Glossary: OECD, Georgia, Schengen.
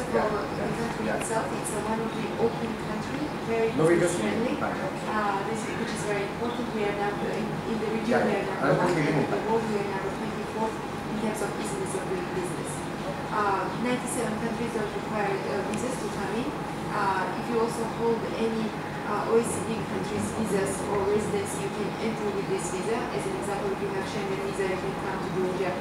First of all, the country itself, it's a wonderfully open country, very business-friendly, which is very important. We are now in the region, we are now in the world, we are now 24th in terms of business or doing business. 97 countries are required visas to come in. If you also hold any OECD countries visas or residence, you can enter with this visa. As an example, if you have Schengen visa, you can come to Georgia.